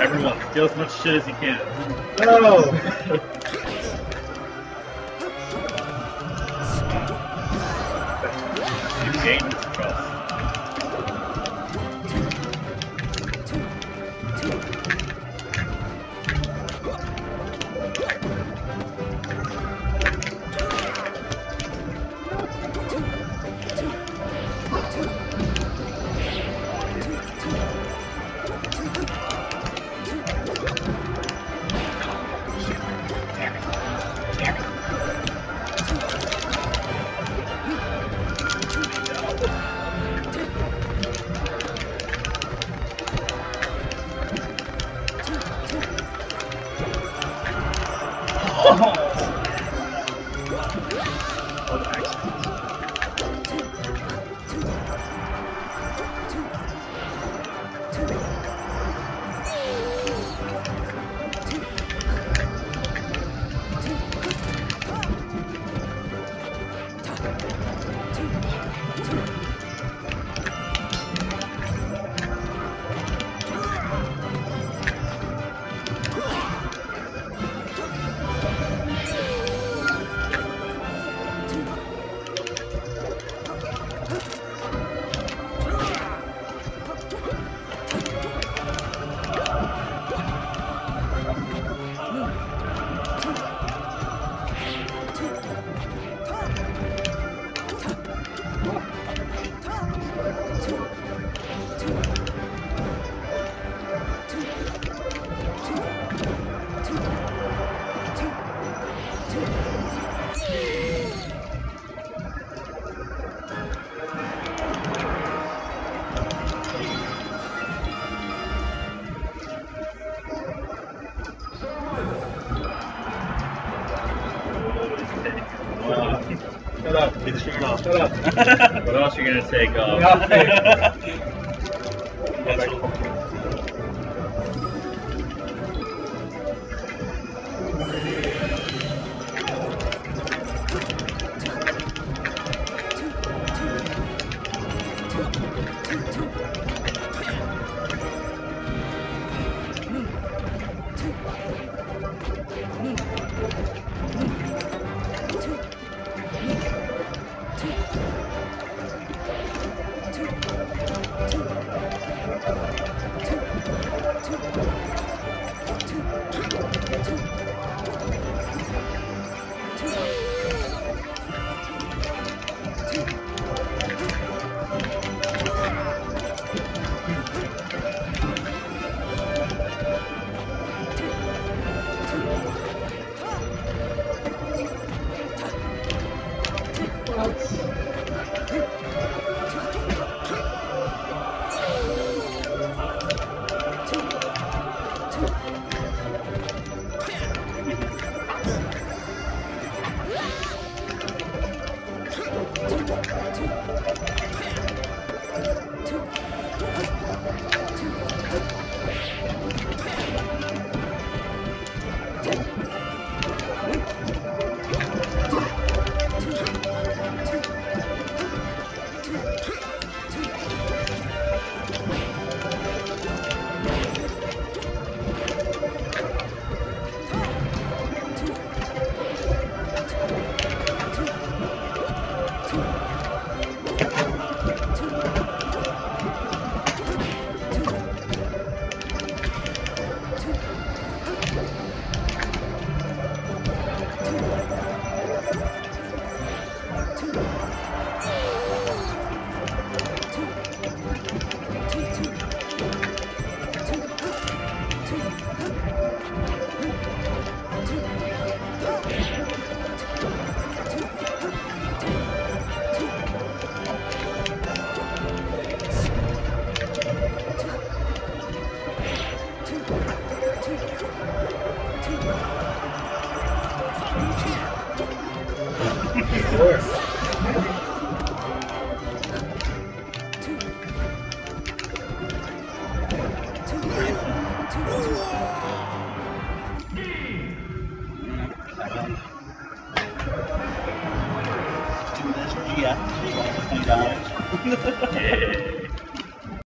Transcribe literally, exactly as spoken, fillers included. Everyone, kill as much shit as you can. No! You gain this cross. Shut up. What else are you going to take off? Two. Yeah.